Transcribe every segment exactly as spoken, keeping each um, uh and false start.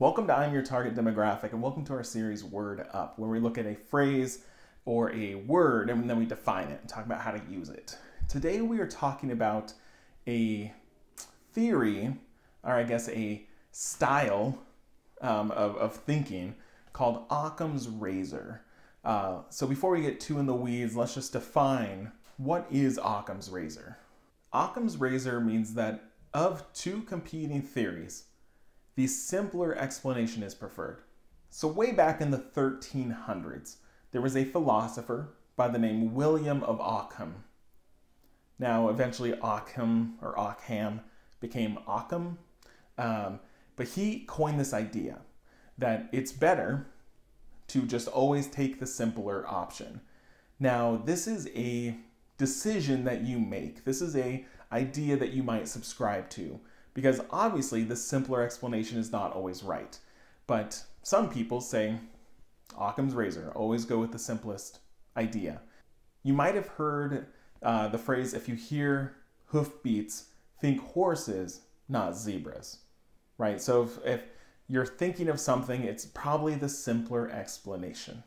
Welcome to I'm Your Target Demographic, and welcome to our series Word Up, where we look at a phrase or a word and then we define it and talk about how to use it. Today we are talking about a theory, or I guess a style um, of, of thinking called Occam's Razor. Uh, so before we get too in the weeds, let's just define what is Occam's Razor. Occam's Razor means that of two competing theories, the simpler explanation is preferred. So way back in the thirteen hundreds, there was a philosopher by the name William of Ockham. Now, eventually Ockham or Ockham became Occam, um, but he coined this idea that it's better to just always take the simpler option. Now, this is a decision that you make. This is an idea that you might subscribe to, because obviously the simpler explanation is not always right. But some people say, Occam's Razor, always go with the simplest idea. You might have heard uh, the phrase, if you hear hoofbeats, think horses, not zebras, right? So if, if you're thinking of something, it's probably the simpler explanation.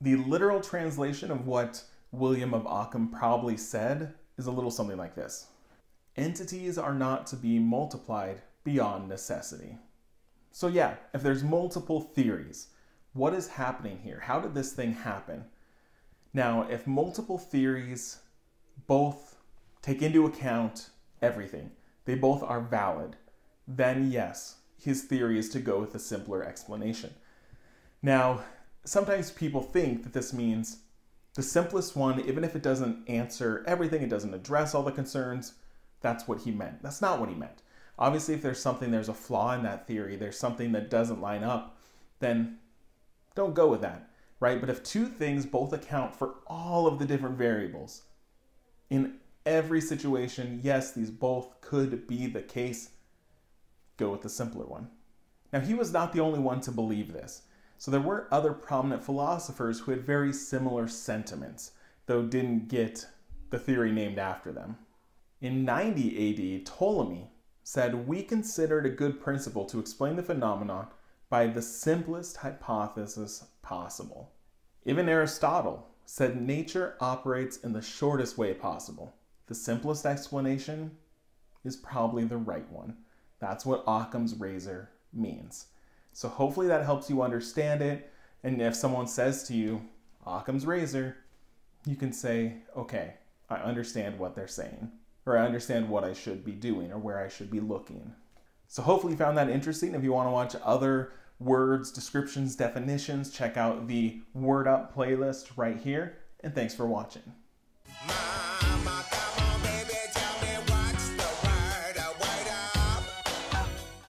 The literal translation of what William of Ockham probably said is a little something like this. Entities are not to be multiplied beyond necessity. So yeah, if there's multiple theories, what is happening here? How did this thing happen? Now, if multiple theories both take into account everything, they both are valid, then yes, his theory is to go with a simpler explanation. Now, sometimes people think that this means the simplest one, even if it doesn't answer everything, it doesn't address all the concerns, that's what he meant. That's not what he meant. Obviously, if there's something, there's a flaw in that theory, there's something that doesn't line up, then don't go with that, right? But if two things both account for all of the different variables in every situation, yes, these both could be the case, go with the simpler one. Now, he was not the only one to believe this. So there were other prominent philosophers who had very similar sentiments, though didn't get the theory named after them. In ninety A D, Ptolemy said, we considered a good principle to explain the phenomenon by the simplest hypothesis possible. Even Aristotle said nature operates in the shortest way possible. The simplest explanation is probably the right one. That's what Occam's Razor means. So hopefully that helps you understand it. And if someone says to you, Occam's Razor, you can say, okay, I understand what they're saying, or I understand what I should be doing or where I should be looking. So hopefully you found that interesting. If you want to watch other words, descriptions, definitions, check out the Word Up playlist right here. And thanks for watching.